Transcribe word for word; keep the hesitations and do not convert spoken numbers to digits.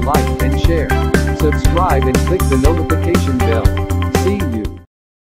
like and share, subscribe and click the notification bell. See you.